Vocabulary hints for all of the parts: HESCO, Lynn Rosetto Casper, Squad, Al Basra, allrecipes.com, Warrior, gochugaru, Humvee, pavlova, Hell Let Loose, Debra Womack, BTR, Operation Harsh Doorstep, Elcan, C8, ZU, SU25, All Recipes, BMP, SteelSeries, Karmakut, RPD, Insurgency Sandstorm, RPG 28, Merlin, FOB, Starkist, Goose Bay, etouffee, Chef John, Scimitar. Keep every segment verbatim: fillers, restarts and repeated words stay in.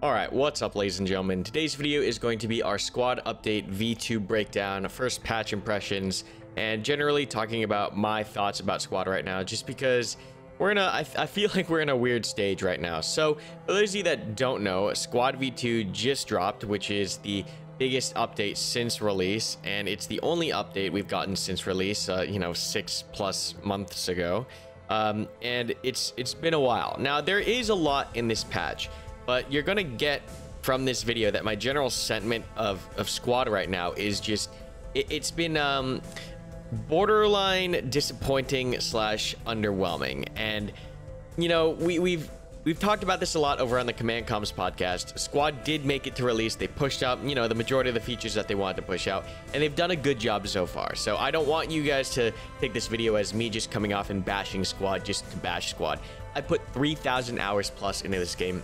Alright, what's up ladies and gentlemen, today's video is going to be our squad update V two breakdown, first patch impressions, and generally talking about my thoughts about squad right now, just because we're in a, I, I feel like we're in a weird stage right now. So, for those of you that don't know, Squad V two just dropped, which is the biggest update since release, and it's the only update we've gotten since release, uh, you know, six plus months ago, um, and it's it's been a while. Now, there is a lot in this patch, but you're gonna get from this video that my general sentiment of, of squad right now is just, it, it's been um, borderline disappointing slash underwhelming. And, you know, we, we've we've talked about this a lot over on the Command Comms podcast. Squad did make it to release. They pushed out, you know, the majority of the features that they wanted to push out, and they've done a good job so far. So I don't want you guys to take this video as me just coming off and bashing Squad just to bash Squad. I put three thousand hours plus into this game.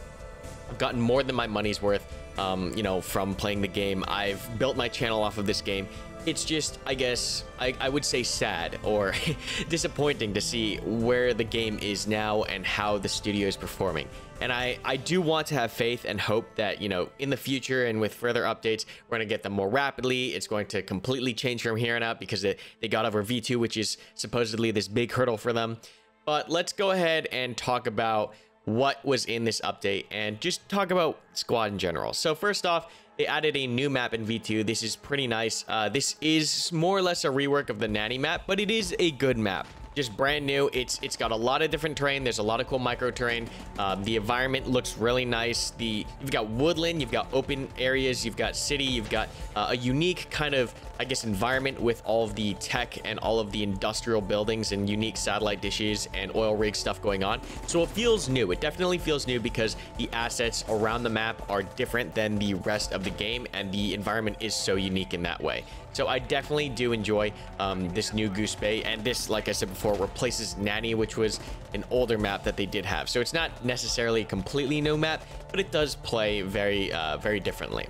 I've gotten more than my money's worth, um, you know, from playing the game. I've built my channel off of this game. It's just, I guess, I, I would say sad or disappointing to see where the game is now and how the studio is performing. And I, I do want to have faith and hope that, you know, in the future and with further updates, we're going to get them more rapidly. It's going to completely change from here on out because it, they got over V two, which is supposedly this big hurdle for them. But let's go ahead and talk about what was in this update and just talk about Squad in general. So first off, they added a new map in V two. This is pretty nice. Uh, this is more or less a rework of the Nanny map, but it is a good map. Just brand new. It's it's got a lot of different terrain. There's a lot of cool micro terrain. Um, the environment looks really nice. The you've got woodland, you've got open areas, you've got city, you've got uh, a unique kind of, I guess, environment with all of the tech and all of the industrial buildings and unique satellite dishes and oil rig stuff going on. So it feels new. It definitely feels new because the assets around the map are different than the rest of the game, and the environment is so unique in that way. So I definitely do enjoy um, this new Goose Bay, and this, like I said before, replaces Nanny, which was an older map that they did have. So it's not necessarily a completely new map, but it does play very, uh, very differently.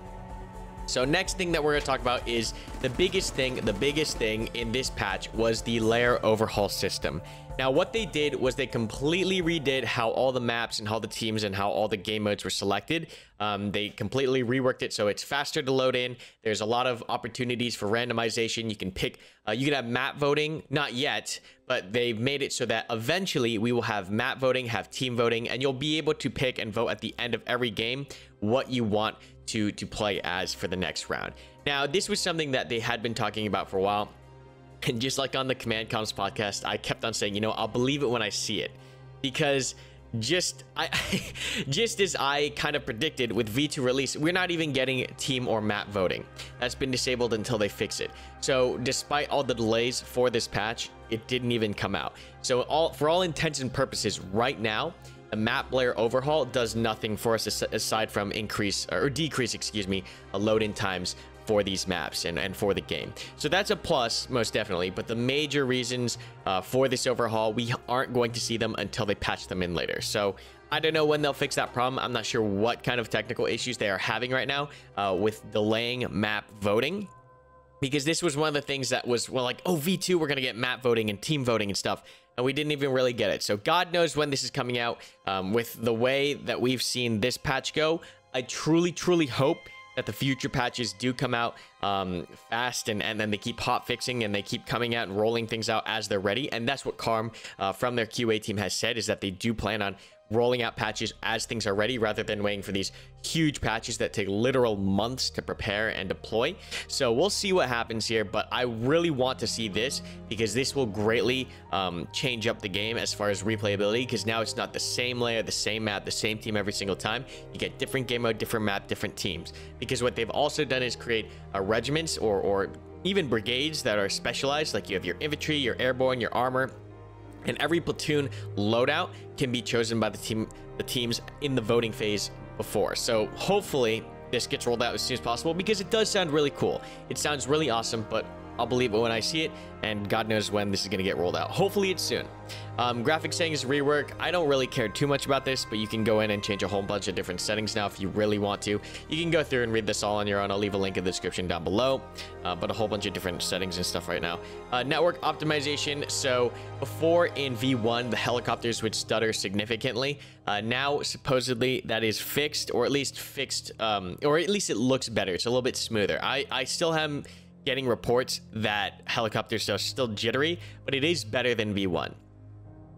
So next thing that we're going to talk about is the biggest thing, the biggest thing in this patch was the layer overhaul system. Now, what they did was they completely redid how all the maps and how the teams and how all the game modes were selected. Um, they completely reworked it so it's faster to load in. There's a lot of opportunities for randomization. You can pick, uh, you can have map voting, not yet, but they've made it so that eventually we will have map voting, have team voting, and you'll be able to pick and vote at the end of every game what you want to, to play as for the next round. Now, this was something that they had been talking about for a while. And just like on the Command Comms podcast, I kept on saying, you know, I'll believe it when I see it, because just I, just as I kind of predicted with V two release, we're not even getting team or map voting. That's been disabled until they fix it. So despite all the delays for this patch, it didn't even come out. So all for all intents and purposes right now, the map layer overhaul does nothing for us aside from increase or decrease, excuse me, load-in times for these maps and, and for the game. So that's a plus, most definitely, but the major reasons uh, for this overhaul, we aren't going to see them until they patch them in later. So I don't know when they'll fix that problem. I'm not sure what kind of technical issues they are having right now uh, with delaying map voting, because this was one of the things that was, well, like, oh, V two, we're gonna get map voting and team voting and stuff, and we didn't even really get it. So God knows when this is coming out. Um, with the way that we've seen this patch go, I truly, truly hope that the future patches do come out um, fast, and, and then they keep hot fixing and they keep coming out and rolling things out as they're ready. And that's what Carm uh, from their Q A team has said, is that they do plan on rolling out patches as things are ready rather than waiting for these huge patches that take literal months to prepare and deploy. So we'll see what happens here, but I really want to see this because this will greatly um, change up the game as far as replayability, because now it's not the same layer, the same map, the same team every single time. You get different game mode, different map, different teams, because what they've also done is create uh, regiments or, or even brigades that are specialized. Like, you have your infantry, your airborne, your armor, and every platoon loadout can be chosen by the team, the teams in the voting phase before. So hopefully this gets rolled out as soon as possible, because it does sound really cool. It sounds really awesome, but I'll believe it when I see it, and God knows when this is going to get rolled out. Hopefully it's soon. Um, graphic settings rework. I don't really care too much about this, but you can go in and change a whole bunch of different settings now if you really want to. You can go through and read this all on your own. I'll leave a link in the description down below, uh, but a whole bunch of different settings and stuff right now. Uh, network optimization. So before in V one, the helicopters would stutter significantly. Uh, now, supposedly, that is fixed, or at least fixed, um, or at least it looks better. It's a little bit smoother. I, I still haven't getting reports that helicopters are still jittery, but it is better than V one.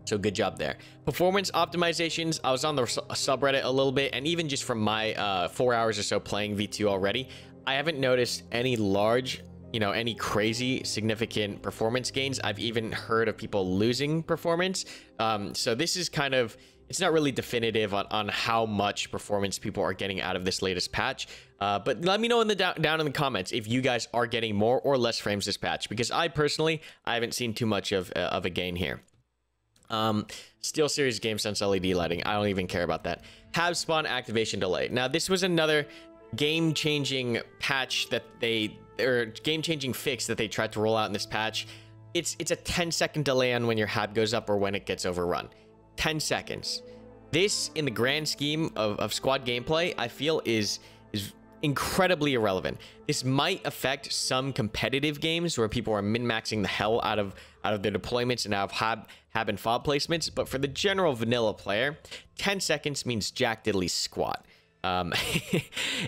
So good job there. Performance optimizations. I was on the subreddit a little bit, and even just from my uh, four hours or so playing V two already, I haven't noticed any large, you know, any crazy significant performance gains. I've even heard of people losing performance. Um, so this is kind of, it's not really definitive on, on how much performance people are getting out of this latest patch. Uh, but let me know in the down, down in the comments if you guys are getting more or less frames this patch, because I personally, I haven't seen too much of, uh, of a gain here. Um, SteelSeries Game Sense L E D lighting. I don't even care about that. Hab spawn activation delay. Now, this was another game-changing patch that they, or game-changing fix that they tried to roll out in this patch. It's, it's a ten second delay on when your hab goes up or when it gets overrun. ten seconds. This, in the grand scheme of, of squad gameplay, I feel is is incredibly irrelevant. This might affect some competitive games where people are min-maxing the hell out of out of their deployments and out of hab, hab and fob placements, but for the general vanilla player, ten seconds means jack diddly squat. Um,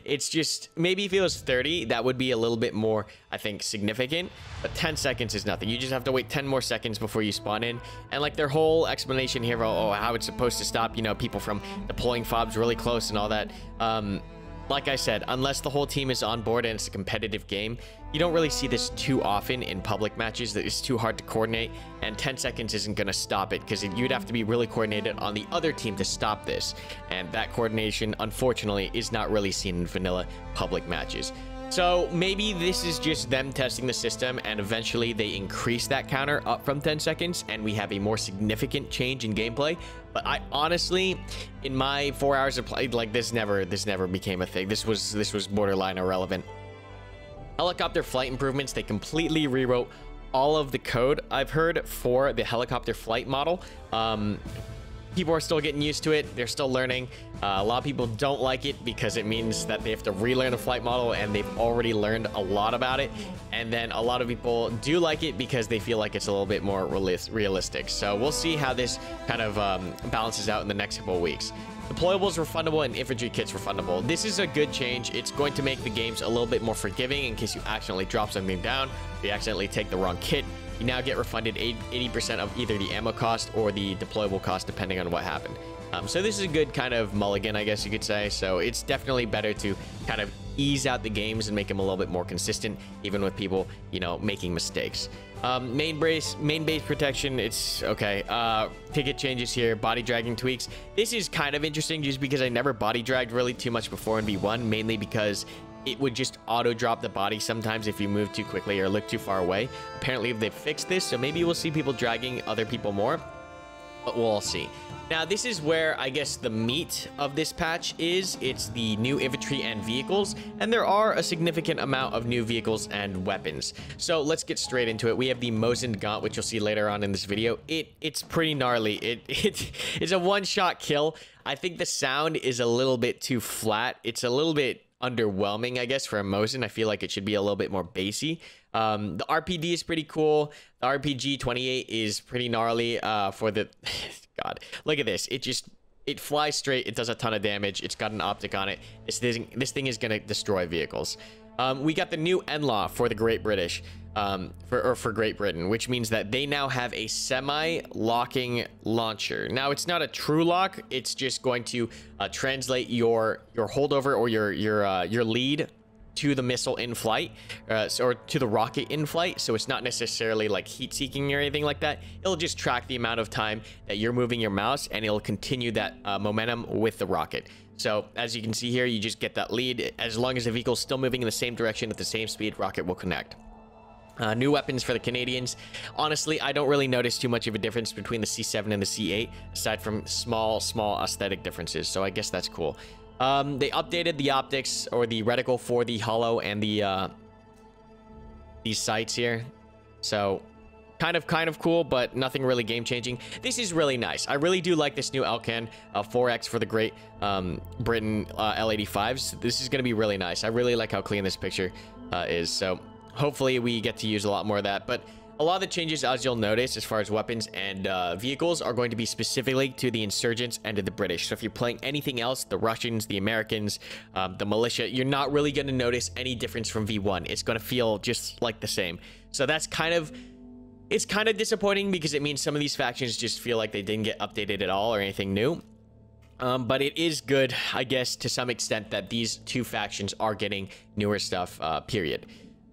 it's just, maybe if it was thirty, that would be a little bit more, I think, significant, but ten seconds is nothing. You just have to wait ten more seconds before you spawn in. And like their whole explanation here, oh, how it's supposed to stop, you know, people from deploying fobs really close and all that. Um, like I said, unless the whole team is on board and it's a competitive game, you don't really see this too often in public matches. That it's too hard to coordinate, and ten seconds isn't going to stop it, because you'd have to be really coordinated on the other team to stop this, and that coordination, unfortunately, is not really seen in vanilla public matches. So maybe this is just them testing the system, and eventually they increase that counter up from ten seconds, and we have a more significant change in gameplay. But I honestly, in my four hours of play, like this never, this never became a thing. This was, this was borderline irrelevant. Helicopter flight improvements. They completely rewrote all of the code I've heard for the helicopter flight model. Um, people are still getting used to it. They're still learning. Uh, a lot of people don't like it because it means that they have to relearn a flight model, and they've already learned a lot about it. And then a lot of people do like it because they feel like it's a little bit more realistic. So we'll see how this kind of um, balances out in the next couple of weeks. Deployables refundable and infantry kits refundable. This is a good change. It's going to make the games a little bit more forgiving in case you accidentally drop something down. If you accidentally take the wrong kit, you now get refunded eighty percent of either the ammo cost or the deployable cost, depending on what happened. Um, so this is a good kind of mulligan, I guess you could say. So it's definitely better to kind of ease out the games and make them a little bit more consistent, even with people, you know, making mistakes. Um, main brace, main base protection. It's okay. Uh, ticket changes here. Body dragging tweaks. This is kind of interesting just because I never body dragged really too much before in V one, mainly because it would just auto drop the body sometimes if you move too quickly or look too far away. Apparently they've fixed this, so maybe we'll see people dragging other people more, but we'll all see. Now, this is where I guess the meat of this patch is. It's the new infantry and vehicles, and there are a significant amount of new vehicles and weapons. So let's get straight into it. We have the Mosin Gaunt, which you'll see later on in this video. It it's pretty gnarly. It it it's a one-shot kill. I think the sound is a little bit too flat. It's a little bit underwhelming, I guess, for a Mosin. I feel like it should be a little bit more bassy. Um, the R P D is pretty cool. The R P G twenty-eight is pretty gnarly uh, for the... God, look at this. It just... It flies straight. It does a ton of damage. It's got an optic on it. This thing, this thing is going to destroy vehicles. Um, we got the new N L A W for the Great British, um, for, or for Great Britain, which means that they now have a semi-locking launcher. Now, it's not a true lock. It's just going to uh, translate your your holdover or your your uh, your lead to the missile in flight, uh, or to the rocket in flight. So it's not necessarily like heat seeking or anything like that. It'll just track the amount of time that you're moving your mouse, and it'll continue that uh, momentum with the rocket. So as you can see here, you just get that lead. As long as the vehicle's still moving in the same direction at the same speed, rocket will connect. Uh, new weapons for the Canadians. Honestly, I don't really notice too much of a difference between the C seven and the C eight, aside from small, small aesthetic differences. So I guess that's cool. Um, they updated the optics or the reticle for the hollow and the, uh, these sites here. So kind of kind of cool, but nothing really game-changing. This is really nice. I really do like this new Elcan uh, four X for the Great um, Britain uh, L eighty-fives. This is going to be really nice. I really like how clean this picture uh, is. So hopefully we get to use a lot more of that. But a lot of the changes, as you'll notice, as far as weapons and uh, vehicles, are going to be specifically to the insurgents and to the British. So if you're playing anything else, the Russians, the Americans, um, the militia, you're not really going to notice any difference from V one. It's going to feel just like the same. So that's kind of... It's kind of disappointing because it means some of these factions just feel like they didn't get updated at all or anything new. Um, but it is good, I guess, to some extent that these two factions are getting newer stuff, uh, period.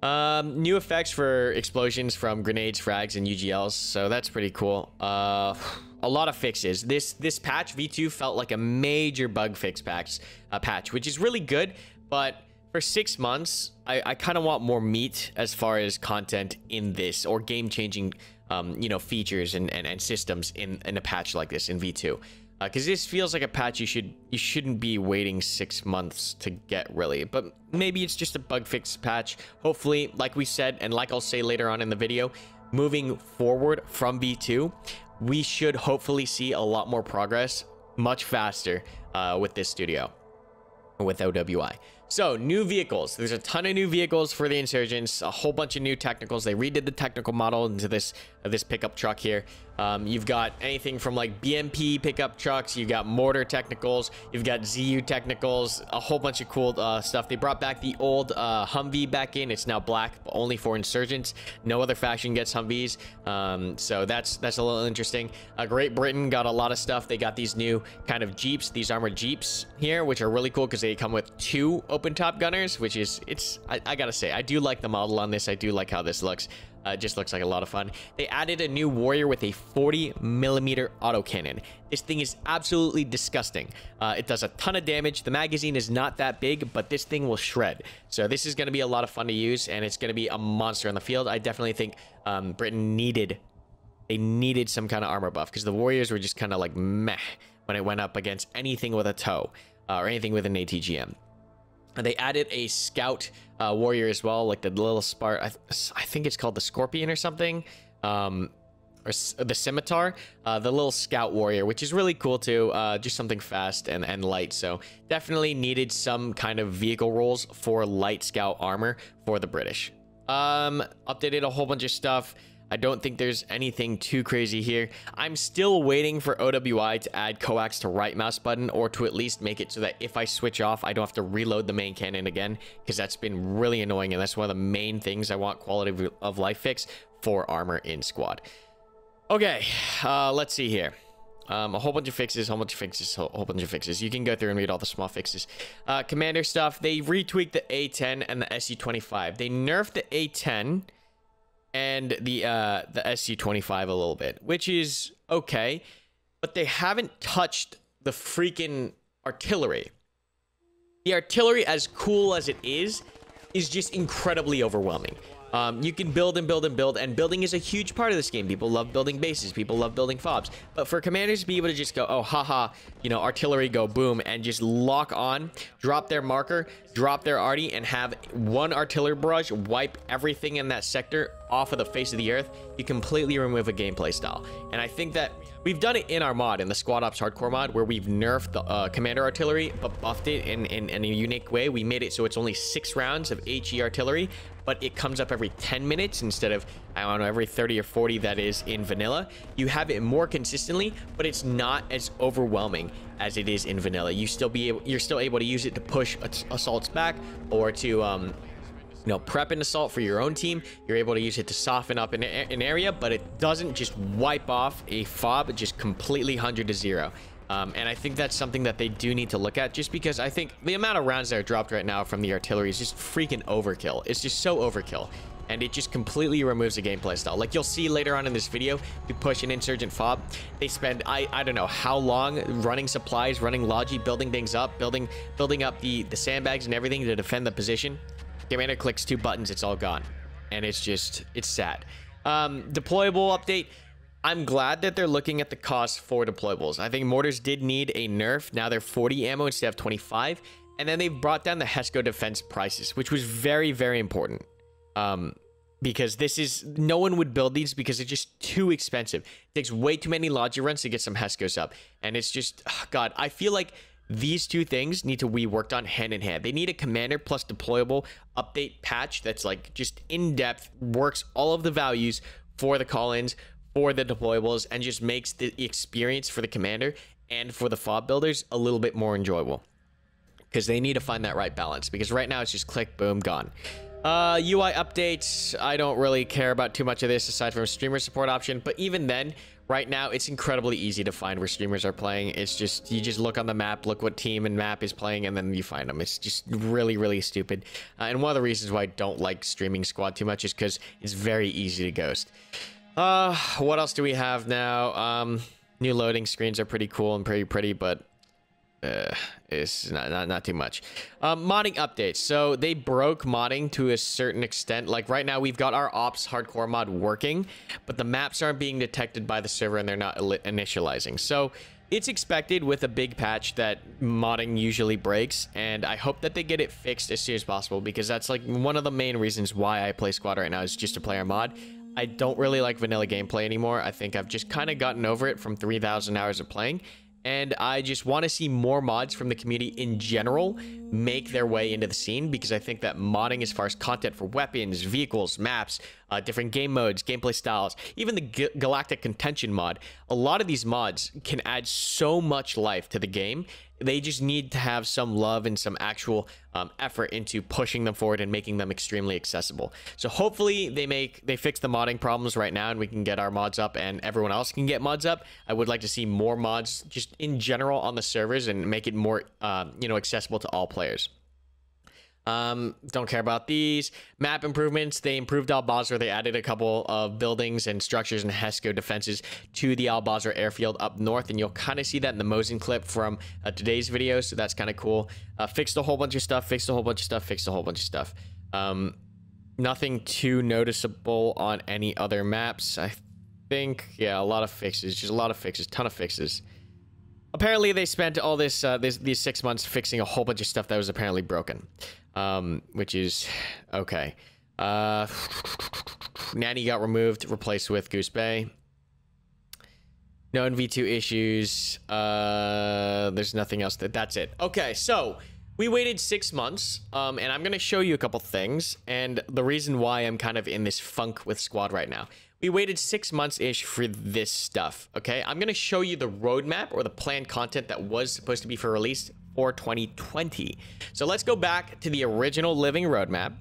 Um, new effects for explosions from grenades, frags, and U G Ls. So that's pretty cool. Uh, a lot of fixes. This this patch, V two, felt like a major bug fix patch, uh, patch which is really good. But for six months, I, I kind of want more meat as far as content in this, or game-changing, um, you know, features and, and, and systems in, in a patch like this in V two. Because uh, this feels like a patch you should you shouldn't be waiting six months to get, really. But maybe it's just a bug fix patch. Hopefully, like we said, and like I'll say later on in the video, moving forward from V two, we should hopefully see a lot more progress much faster uh, with this studio, with O W I. So, new vehicles. There's a ton of new vehicles for the insurgents, a whole bunch of new technicals. They redid the technical model into this uh, this pickup truck here. Um, you've got anything from like B M P pickup trucks, you've got mortar technicals, you've got Z U technicals, a whole bunch of cool uh, stuff. They brought back the old uh, Humvee back in. It's now black, but only for insurgents. No other faction gets Humvees. Um, so that's that's a little interesting. Uh, Great Britain got a lot of stuff. They got these new kind of Jeeps, these armored Jeeps here, which are really cool because they come with two open top gunners, which is it's I, I gotta say, I do like the model on this. I do like how this looks. Uh, it just looks like a lot of fun. They added a new Warrior with a forty millimeter autocannon. This thing is absolutely disgusting. Uh, it does a ton of damage. The magazine is not that big, but this thing will shred. So this is going to be a lot of fun to use, and it's going to be a monster on the field. I definitely think um, Britain needed they needed some kind of armor buff, because the Warriors were just kind of like meh when it went up against anything with a tow uh, or anything with an A T G M. They added a scout uh, warrior as well, like the little Spart. I, th I think it's called the Scorpion or something, um, or S the Scimitar, uh, the little scout warrior, which is really cool too. Uh, just something fast and, and light. So definitely needed some kind of vehicle rules for light scout armor for the British. Um, updated a whole bunch of stuff. I don't think there's anything too crazy here. I'm still waiting for O W I to add coax to right mouse button, or to at least make it so that if I switch off, I don't have to reload the main cannon again, because that's been really annoying, and that's one of the main things I want quality of life fix for armor in Squad. Okay, uh, let's see here. Um, a whole bunch of fixes, a whole bunch of fixes, a whole bunch of fixes. You can go through and read all the small fixes. Uh, commander stuff, they retweaked the A ten and the S U twenty-five. They nerfed the A ten... and the uh, the S U twenty-five a little bit, which is okay, but they haven't touched the freaking artillery. The artillery, as cool as it is, is just incredibly overwhelming. Um, you can build and build and build, and building is a huge part of this game. People love building bases, people love building FOBs, but for commanders to be able to just go, oh, haha, you know, artillery, go boom, and just lock on, drop their marker, drop their arty, and have one artillery barrage wipe everything in that sector off of the face of the earth, you completely remove a gameplay style. And I think that we've done it in our mod, in the Squad Ops Hardcore mod, where we've nerfed the uh, commander artillery, but buffed it in, in, in a unique way. We made it so it's only six rounds of HE artillery, but it comes up every ten minutes instead of, I don't know, every thirty or forty that is in vanilla. You have it more consistently, but it's not as overwhelming as it is in vanilla. You still be able, you're still able to use it to push assaults back, or to, um, you know, prep an assault for your own team. You're able to use it to soften up an, an area, but it doesn't just wipe off a FOB just completely one hundred to zero. Um, and I think that's something that they do need to look at, just because I think the amount of rounds that are dropped right now from the artillery is just freaking overkill. It's just so overkill. And it just completely removes the gameplay style. Like you'll see later on in this video, we push an insurgent FOB. They spend I I don't know how long running supplies, running logi, building things up, building building up the the sandbags and everything to defend the position. Commander clicks two buttons, it's all gone, and it's just it's sad. Um, deployable update. I'm glad that they're looking at the cost for deployables. I think mortars did need a nerf. Now they're forty ammo instead of twenty-five, and then they've brought down the HESCO defense prices, which was very, very important. Um, because this is, no one would build these because it's just too expensive. It takes way too many logi runs to get some Heskos up. And it's just, oh God, I feel like these two things need to be worked on hand in hand. They need a commander plus deployable update patch that's like just in-depth, works all of the values for the call-ins, for the deployables, and just makes the experience for the commander and for the fob builders a little bit more enjoyable. Because they need to find that right balance, because right now it's just click, boom, gone. Uh, U I updates, I don't really care about too much of this aside from a streamer support option, but even then, right now, it's incredibly easy to find where streamers are playing. It's just, you just look on the map, look what team and map is playing, and then you find them. It's just really, really stupid. Uh, and one of the reasons why I don't like streaming Squad too much is because it's very easy to ghost. Uh, what else do we have now? Um, new loading screens are pretty cool and pretty pretty, but... Uh, it's not, not not too much. Um, modding updates. So they broke modding to a certain extent. Like right now, we've got our Ops Hardcore mod working, but the maps aren't being detected by the server and they're not initializing. So it's expected with a big patch that modding usually breaks, and I hope that they get it fixed as soon as possible, because that's like one of the main reasons why I play Squad right now is just to play our mod. I don't really like vanilla gameplay anymore. I think I've just kind of gotten over it from three thousand hours of playing. And I just want to see more mods from the community in general make their way into the scene, because I think that modding, as far as content for weapons, vehicles, maps, uh, different game modes, gameplay styles, even the G Galactic Contention mod, a lot of these mods can add so much life to the game. They just need to have some love and some actual um, effort into pushing them forward and making them extremely accessible. So hopefully they make they fix the modding problems right now and we can get our mods up and everyone else can get mods up. I would like to see more mods just in general on the servers and make it more um, you know, accessible to all players. Um, don't care about these. Map improvements. They improved Al Basra. They added a couple of buildings and structures and Hesco defenses to the Al Basra airfield up north, and you'll kind of see that in the Mosin clip from uh, today's video, so that's kind of cool. Uh, fixed a whole bunch of stuff, fixed a whole bunch of stuff, fixed a whole bunch of stuff. Um, nothing too noticeable on any other maps, I think. Yeah, a lot of fixes, just a lot of fixes, ton of fixes. Apparently, they spent all this, uh, this these six months fixing a whole bunch of stuff that was apparently broken. Um, which is okay. Uh, Nanny got removed, replaced with Goose Bay. Known V two issues. Uh, there's nothing else. That that's it. Okay, so we waited six months, um, and I'm gonna show you a couple things, and the reason why I'm kind of in this funk with Squad right now. We waited six months ish for this stuff. Okay, I'm gonna show you the roadmap or the planned content that was supposed to be for release for twenty twenty. So let's go back to the original living roadmap.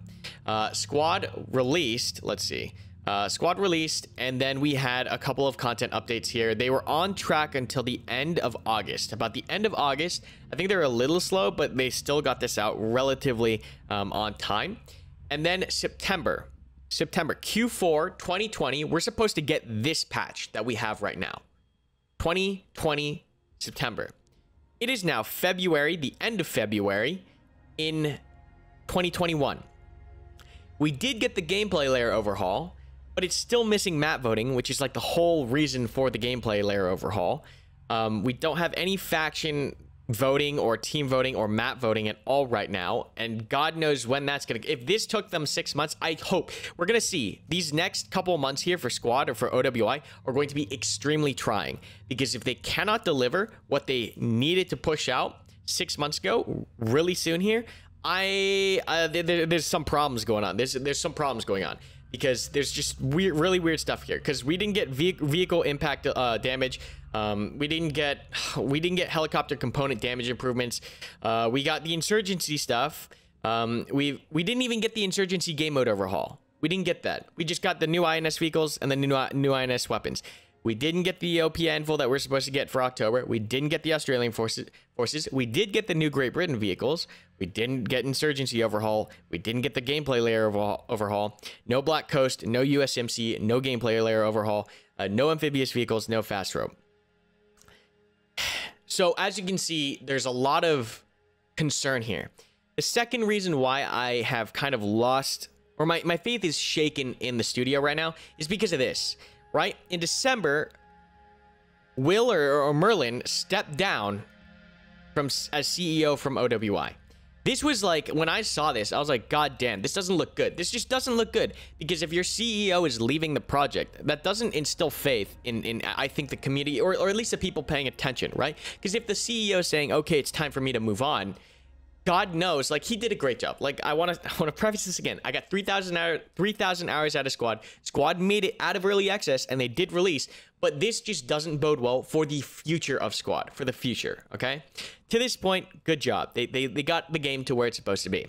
Uh, Squad released, let's see, uh, Squad released, and then we had a couple of content updates here. They were on track until the end of August. About the end of August, I think they were a little slow, but they still got this out relatively um, on time. And then September, September Q four twenty twenty, we're supposed to get this patch that we have right now. twenty twenty September. It is now February, the end of February in twenty twenty-one. We did get the gameplay layer overhaul, but it's still missing map voting, which is like the whole reason for the gameplay layer overhaul. Um, we don't have any faction voting or team voting or map voting at all right now, and God knows when that's gonna, if this took them six months, I hope we're gonna see these next couple months here for Squad or for O W I are going to be extremely trying, because if they cannot deliver what they needed to push out six months ago really soon here, I uh, there, there's some problems going on. There's there's some problems going on, because there's just weird, really weird stuff here. Because we didn't get ve vehicle impact uh, damage, um, we didn't get we didn't get helicopter component damage improvements. Uh, we got the insurgency stuff. Um, we we didn't even get the insurgency game mode overhaul. We didn't get that. We just got the new I N S vehicles and the new new I N S weapons. We didn't get the O P anvil that we're supposed to get for October. We didn't get the Australian forces. forces. We did get the new Great Britain vehicles. We didn't get insurgency overhaul. We didn't get the gameplay layer overhaul. No Black Coast, no U S M C, no gameplay layer overhaul, uh, no amphibious vehicles, no fast rope. So as you can see, there's a lot of concern here. The second reason why I have kind of lost, or my, my faith is shaken in the studio right now, is because of this. Right? In December, Will or, or Merlin stepped down from as C E O from O W I. This was like, when I saw this, I was like, God damn, this doesn't look good. This just doesn't look good. Because if your C E O is leaving the project, that doesn't instill faith in, in I think, the community, or, or at least the people paying attention, right? Because if the C E O is saying, okay, it's time for me to move on, God knows, like, he did a great job. Like, I want to I want to preface this again. I got three thousand hours out of Squad. Squad made it out of early access, and they did release. But this just doesn't bode well for the future of Squad, for the future, okay? To this point, good job. They, they, they got the game to where it's supposed to be.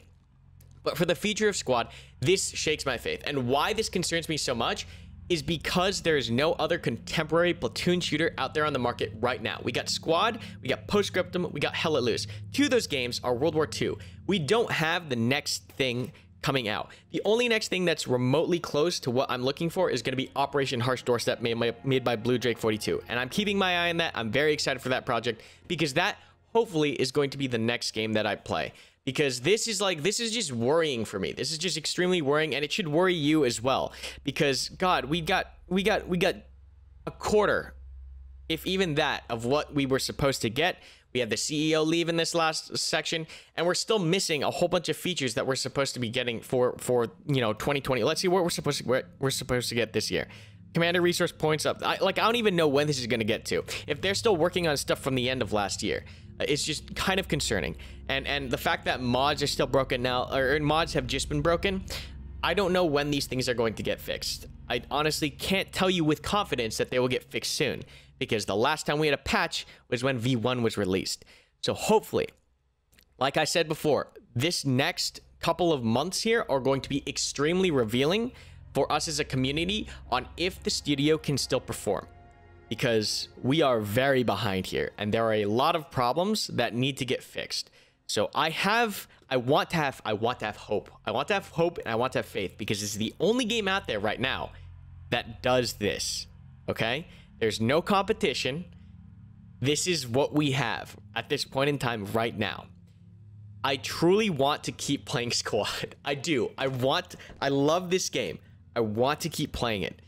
But for the future of Squad, this shakes my faith. And why this concerns me so much is because there is no other contemporary platoon shooter out there on the market right now. We got Squad, we got Post Scriptum, we got Hell Let Loose. Two of those games are World War Two. We don't have the next thing coming out. The only next thing that's remotely close to what I'm looking for is going to be Operation Harsh Doorstep, made by, made by Blue Drake forty-two. And I'm keeping my eye on that. I'm very excited for that project, because that hopefully is going to be the next game that I play. Because this is like, this is just worrying for me. This is just extremely worrying, and it should worry you as well. Because God, we got, we got, we got a quarter, if even that, of what we were supposed to get. We had the C E O leave in this last section, and we're still missing a whole bunch of features that we're supposed to be getting for, for you know, twenty twenty. Let's see what we're supposed to, what we're supposed to get this year. Commander resource points up. I, like, I don't even know when this is going to get to. If they're still working on stuff from the end of last year, it's just kind of concerning. And and the fact that mods are still broken now, or mods have just been broken, I don't know when these things are going to get fixed. I honestly can't tell you with confidence that they will get fixed soon, because the last time we had a patch was when V one was released. So hopefully, like I said before, this next couple of months here are going to be extremely revealing for us as a community on if the studio can still perform, because we are very behind here, and there are a lot of problems that need to get fixed. So I have, I want to have, I want to have hope. I want to have hope, and I want to have faith, because it's the only game out there right now that does this, okay? There's no competition. This is what we have at this point in time right now. I truly want to keep playing Squad. I do. I want, I love this game. I want to keep playing it.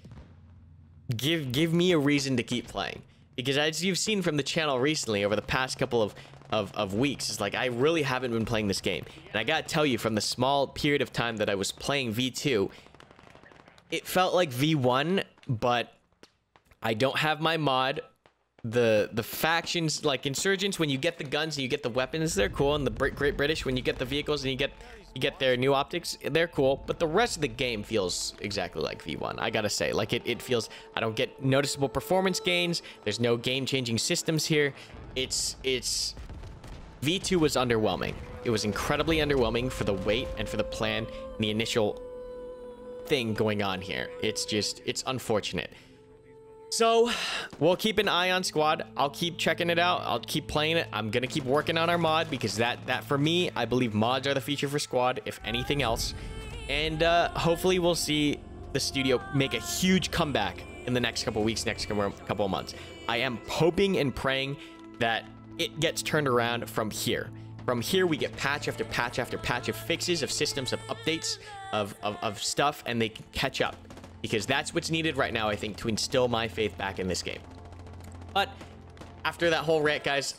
Give give me a reason to keep playing, because as you've seen from the channel recently over the past couple of, of, of weeks, it's like I really haven't been playing this game. And I gotta tell you, from the small period of time that I was playing V two, it felt like V one, but I don't have my mod. The the factions, like Insurgents, when you get the guns and you get the weapons, they're cool. And the Great British, when you get the vehicles and you get you get their new optics, they're cool. But the rest of the game feels exactly like V one, I gotta say. Like, it, it feels, I don't get noticeable performance gains. There's no game-changing systems here. It's, it's, V two was underwhelming. It was incredibly underwhelming for the weight and for the plan and the initial thing going on here. It's just, it's unfortunate. So we'll keep an eye on Squad. I'll keep checking it out. I'll keep playing it. I'm gonna keep working on our mod, because that that for me, I believe mods are the feature for Squad, if anything else. And uh, hopefully we'll see the studio make a huge comeback in the next couple of weeks, next couple of months. I am hoping and praying that it gets turned around from here. From here, we get patch after patch after patch of fixes, of systems, of updates, of of, of stuff, and they can catch up. Because that's what's needed right now, I think, to instill my faith back in this game. But after that whole rant, guys,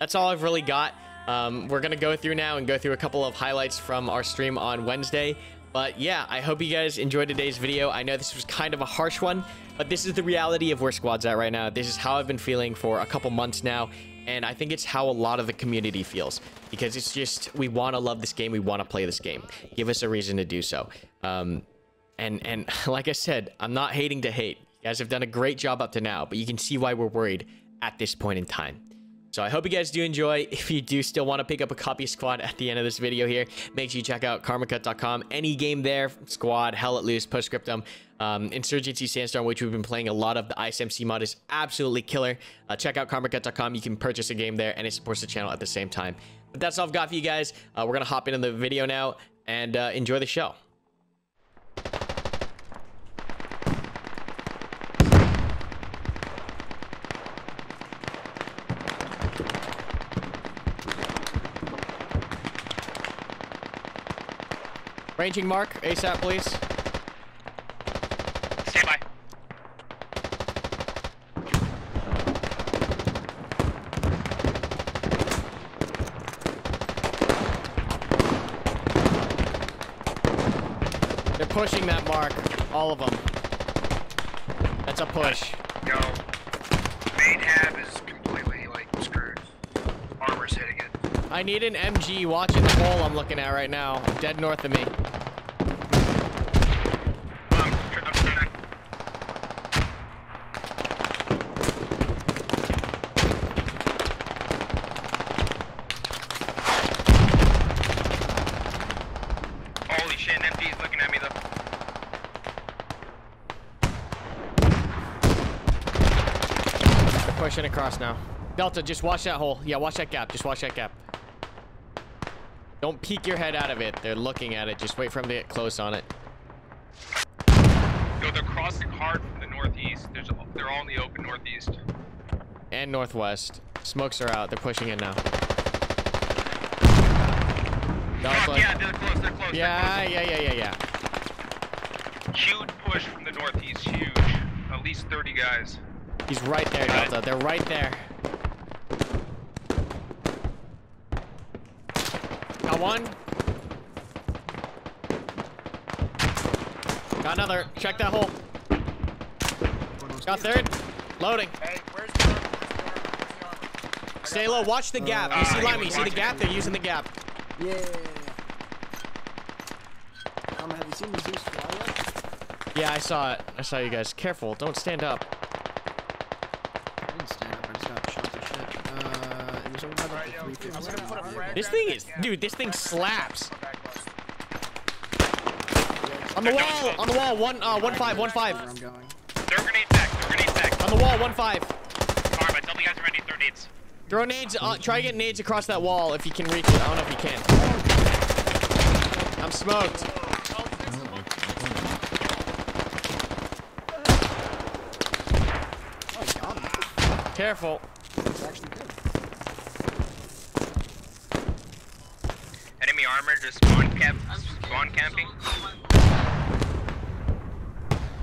that's all I've really got. Um, we're going to go through now and go through a couple of highlights from our stream on Wednesday. But yeah, I hope you guys enjoyed today's video. I know this was kind of a harsh one, but this is the reality of where Squad's at right now. This is how I've been feeling for a couple months now. And I think it's how a lot of the community feels, because it's just, we want to love this game. We want to play this game. Give us a reason to do so. Um... And and like I said, I'm not hating to hate. You guys have done a great job up to now, but you can see why we're worried at this point in time. So I hope you guys do enjoy. If you do still want to pick up a copy of Squad at the end of this video here, make sure you check out karma cut dot com. Any game there, Squad, Hell Let Loose, Post Scriptum, um, Insurgency Sandstorm, which we've been playing a lot of. The I S M C mod is absolutely killer. Uh, check out karma cut dot com. You can purchase a game there, and it supports the channel at the same time. But that's all I've got for you guys. Uh, we're going to hop into the video now and uh, enjoy the show. Ranging mark, ASAP, please. Stand by. pushing that mark. All of them. That's a push. No. Main hab is completely, like, screwed. Armor's hitting it. I need an M G watching the hole I'm looking at right now. Dead north of me. Across now. Delta, just watch that hole. Yeah, watch that gap. Just watch that gap. Don't peek your head out of it. They're looking at it. Just wait for them to get close on it. Yo, they're crossing hard from the northeast. There's, they're all in the open northeast. And northwest. Smokes are out. They're pushing in now. Delta. Yeah, they're close. They're close. Yeah, they're close. yeah, yeah, yeah, yeah. Huge push from the northeast. Huge. At least thirty guys. He's right there, Delta. They're right there. Got one. Got another. Check that hole. Got third. Loading. Hey, where's the armor? Where's the armor? Stay low. Watch the gap. Uh, you see Limey. You see the gap? They're using the gap. Yeah. Um, have you seen the Zeus fly yet? Yeah, I saw it. I saw you guys. Careful. Don't stand up. This thing is, dude, this thing slaps. On the wall, on the wall, one, uh, one five, one five. They're grenade back, they're grenade back. On the wall, one five. Alright, tell the guys ready, throw nades. Throw nades, uh, try to get nades across that wall if you can reach it. I don't know if you can. I'm smoked. Careful. Just spawn camp, spawn camping.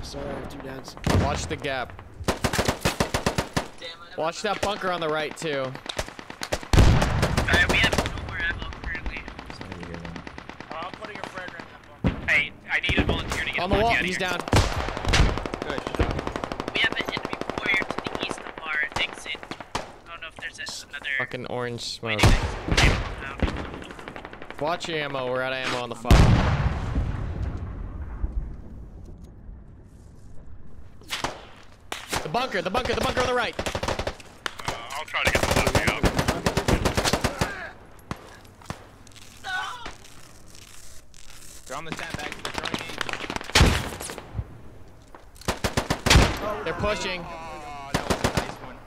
Sorry, two downs. Watch the gap. Watch that bunker on the right too. Alright, we have no more ammo currently. I'm putting a frag in that bunker. Hey, I need a volunteer to get on the wall. He's down. Good. We have an enemy warrior to the east of our exit. I don't know if there's another. Fucking orange smoke. Watch your ammo, we're out of ammo on the fire. The bunker, the bunker, the bunker on the right. Uh, I'll try to get the left out. They're on the sandbags, they're throwing in. They're pushing. Oh, that was a nice one.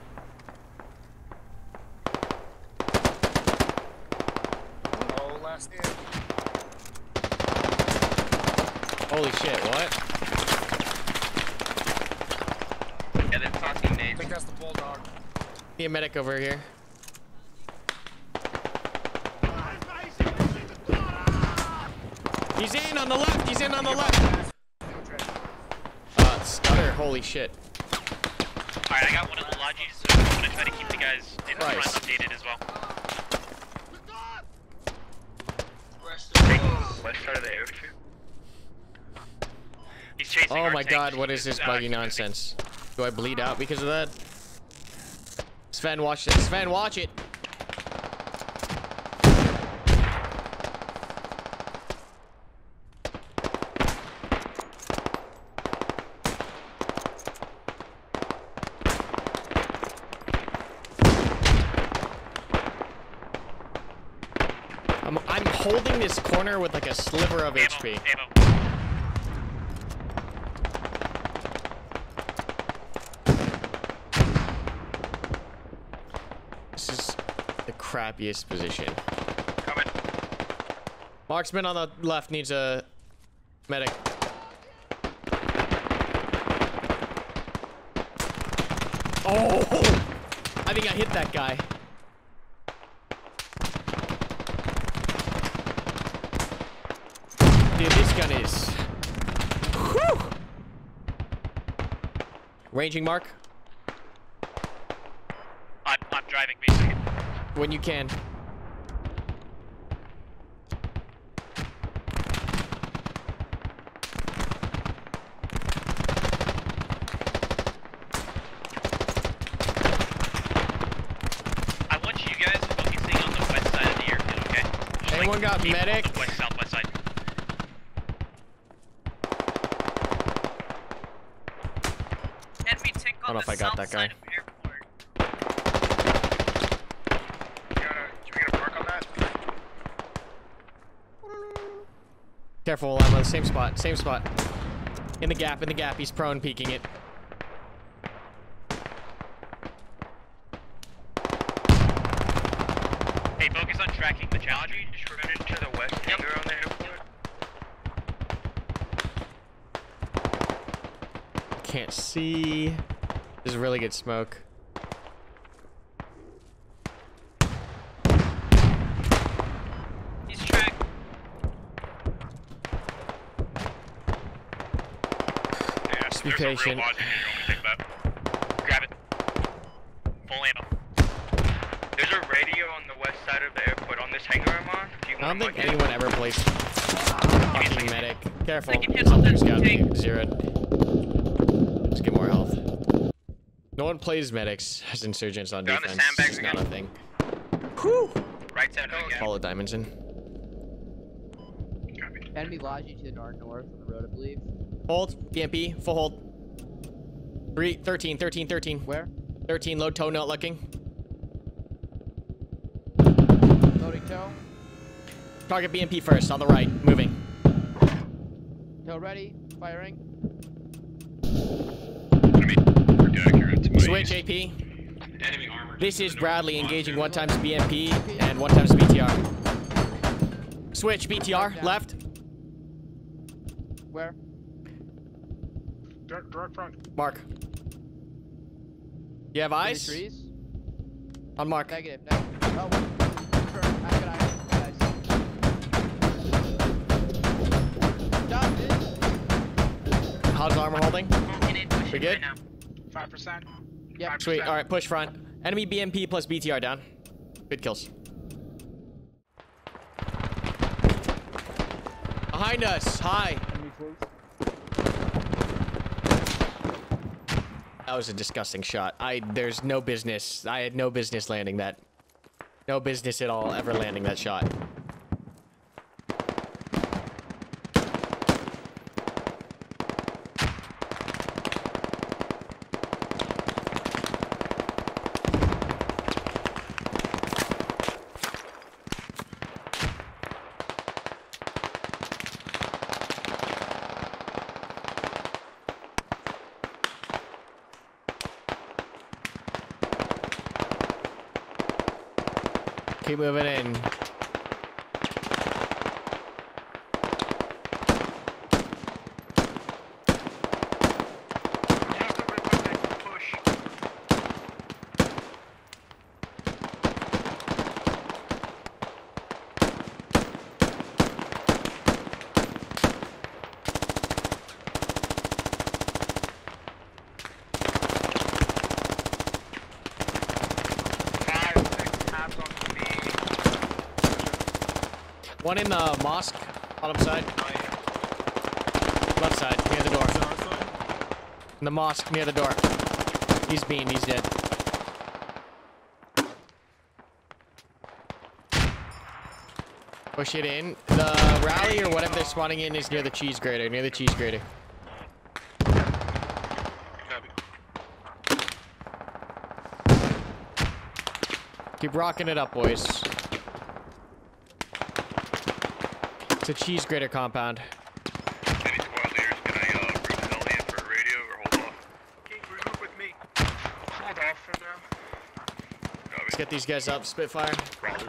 Holy shit, what? Yeah, they're talking nades. I think that's the bulldog. Be a medic over here. He's in on the left, he's in on the left. Uh, stutter, holy shit. Alright, I got one of the lodges, so I'm gonna try to keep the guys in front updated as well. Let's try the air shoot. He's chasing. Oh my god, what is this buggy nonsense? Do I bleed out because of that? Sven, watch this. Sven, watch it. Holding this corner with like a sliver of ammo, H P. Ammo. This is the crappiest position. Coming. Marksman on the left needs a medic. Oh! I think I hit that guy. Dude, this gun is. Whew. Ranging mark. I'm, I'm driving. Be a second. When you can. got Keep medic. West, southwest side. Can we take on I don't know if I got that guy. Careful, Lama. Same spot. Same spot. In the gap. In the gap. He's prone, peeking it. Hey, focus on tracking the challenge. Just remember to the west. Yep. You're on the airport. Can't see. This is really good smoke. Be patient. Grab it. Full ammo. There's a radio on the west side of the airport on this hangar I'm on. Do you I don't think anyone it? ever placed fucking medic. Careful. Something's got me. Zeroed. Let's get more health. No one plays medics as insurgents on They're defense. On it's again. not a thing. Whew. Right side of the gap. Follow Dimension. Enemy lodging to the north on the road, I believe. Hold, B M P, full hold. Three, thirteen, thirteen, thirteen. Where? thirteen, low toe, not looking. Loading toe. Target B M P first, on the right, moving. Toe ready, firing. Enemy, accurate, switch A P. Enemy armor. This is Bradley engaging one times B M P and one times B T R. Switch B T R, left. Where? Dark, dark front. Mark. You have eyes? On Mark. Negative, negative. Oh. I've got eyes. I've got eyes. Stop this. How's armor holding? We good? five percent. Yeah. Sweet. All right, push front. Enemy B M P plus B T R down. Good kills. Behind us. High. That was a disgusting shot. I there's no business. I had no business landing that. No business at all ever landing that shot. Keep moving in. One in the mosque, bottom side. Oh, yeah. Left side, near the door. In the mosque, near the door. He's beamed, he's dead. Push it in. The rally or whatever they're spawning in is near the cheese grater, near the cheese grater. Keep rocking it up, boys. It's a cheese grater compound. Any squad leaders, can I uh, bring Hell in for a radio or hold off? Okay, regroup with me. Hold off for now. Let's get these guys up, Spitfire. Roger.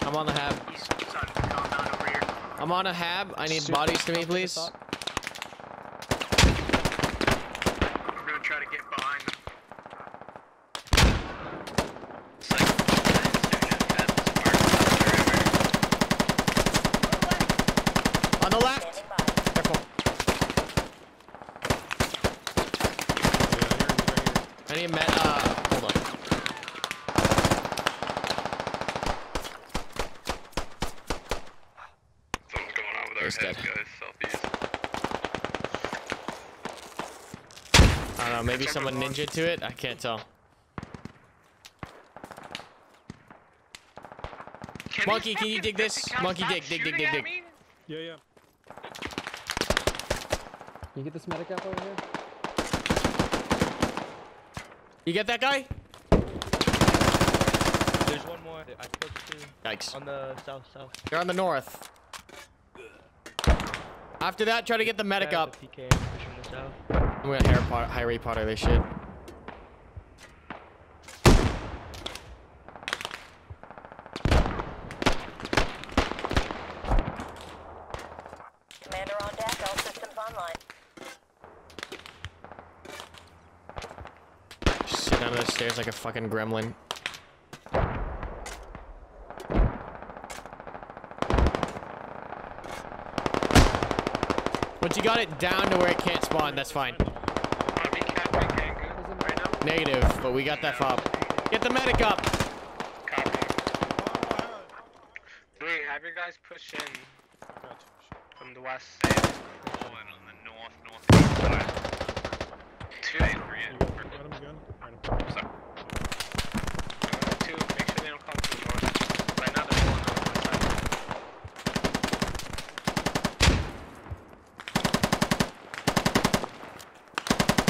I'm on the hab. I'm on a hab. I need bodies to me, please. I know, maybe someone ninja to it? I can't tell. Can Monkey, can you dig this? Monkey, dig, dig, dig, dig, dig. Yeah, yeah. Can you get this medic out over here? You get that guy? There's one more. I killed two. Yikes. On the south, south. You're on the north. After that, try to get the medic yeah, up. The P K, I'm gonna high repot this shit. Commander on deck, all systems online. Just sit down the stairs like a fucking gremlin. Once you got it down to where it can't spawn, that's fine. Negative, but we got that fob. Get the medic up! Copy. Wait, have your guys push in from the west side. Oh, and on the north, northeast side. Two, two, make sure they don't come to the north. Right now they're going on the west side.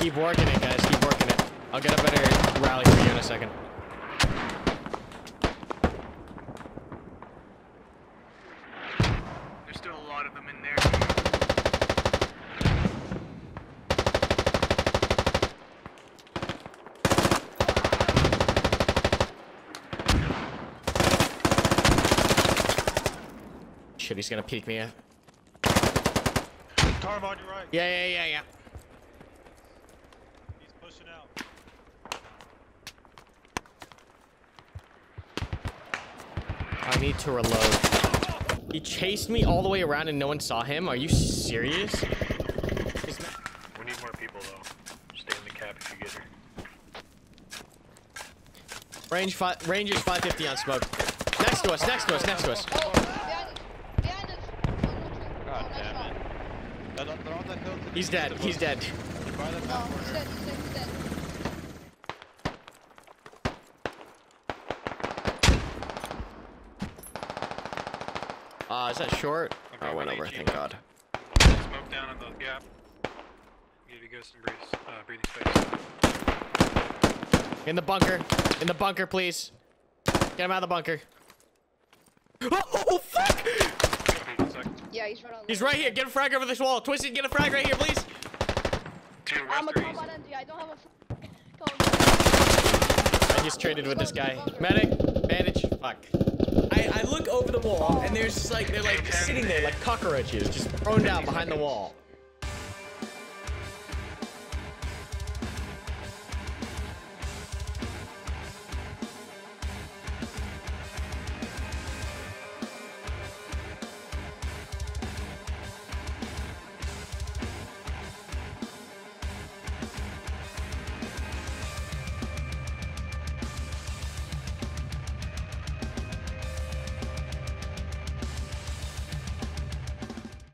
Keep working it, guys. Keep working it. I'll get a better rally for you in a second. There's still a lot of them in there. Shit, he's gonna peek me up. Tarm on your right. Yeah, yeah, yeah, yeah. I need to reload. He chased me all the way around and no one saw him. Are you serious? We need more people though. Stay in the cap if you get her. Range five, Ranger's five fifty on smoke. Next to us, next to us, next to us. God damn it. He's dead, he's dead. Oh, he's dead, he's dead, he's dead. Uh, is that short? Okay, oh, I went over, thank God. Smoke down on the gap. Give you guys some breeze, uh, breathing space. In the bunker. In the bunker, please. Get him out of the bunker. Oh, oh fuck! Yeah, he's right on the He's right here. Get a frag over this wall. Twisted, get a frag right here, please. Dude, I'm a combat M G. I don't have a I just traded with this guy. Medic, bandage, fuck. I, I look over the wall and there's just like, they're like sitting there like cockroaches, just thrown down behind the wall.